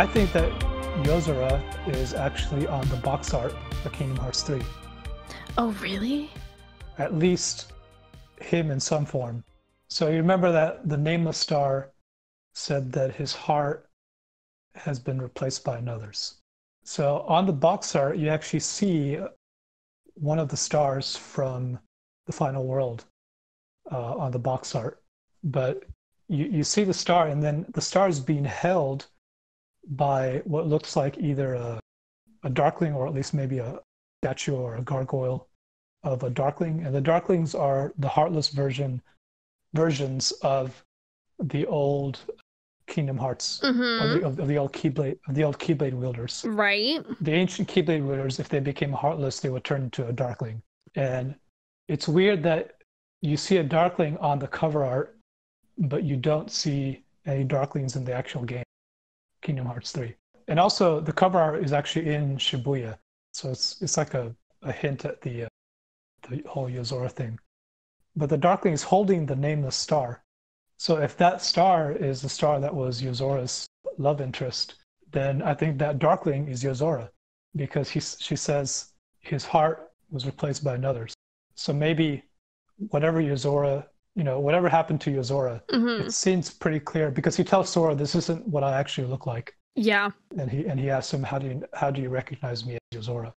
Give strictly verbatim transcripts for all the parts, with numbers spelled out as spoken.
I think that Yozora is actually on the box art for Kingdom Hearts three. Oh, really? At least him in some form. So you remember that the Nameless Star said that his heart has been replaced by another's. So on the box art, you actually see one of the stars from the Final World uh, on the box art. But you, you see the star, and then the star is being held by what looks like either a, a darkling, or at least maybe a statue or a gargoyle of a darkling. And the darklings are the heartless version versions of the old Kingdom Hearts, mm-hmm. of, the, of the old Keyblade, of the old Keyblade wielders. Right. The ancient Keyblade wielders, if they became heartless, they would turn into a darkling. And it's weird that you see a darkling on the cover art, but you don't see any darklings in the actual game, Kingdom Hearts three. And also, the cover art is actually in Shibuya, so it's it's like a, a hint at the uh, the whole Yozora thing. But the darkling is holding the Nameless Star. So if that star is the star that was Yozora's love interest, then I think that darkling is Yozora, because he, she says his heart was replaced by another's. So maybe whatever Yozora, you know, whatever happened to Yozora, mm-hmm. it seems pretty clear, because he tells Sora, "This isn't what I actually look like." Yeah. And he and he asks him, "How do you how do you recognize me as Yozora?"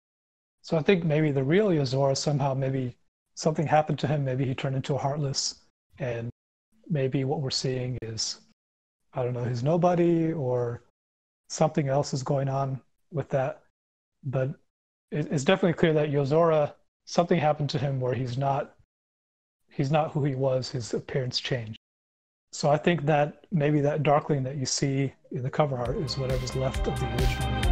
So I think maybe the real Yozora somehow, maybe something happened to him. Maybe he turned into a heartless, and maybe what we're seeing is, I don't know, his nobody, or something else is going on with that. But it's definitely clear that Yozora, something happened to him where he's not, he's not who he was. His appearance changed. So I think that maybe that darkling that you see in the cover art is whatever's left of the original.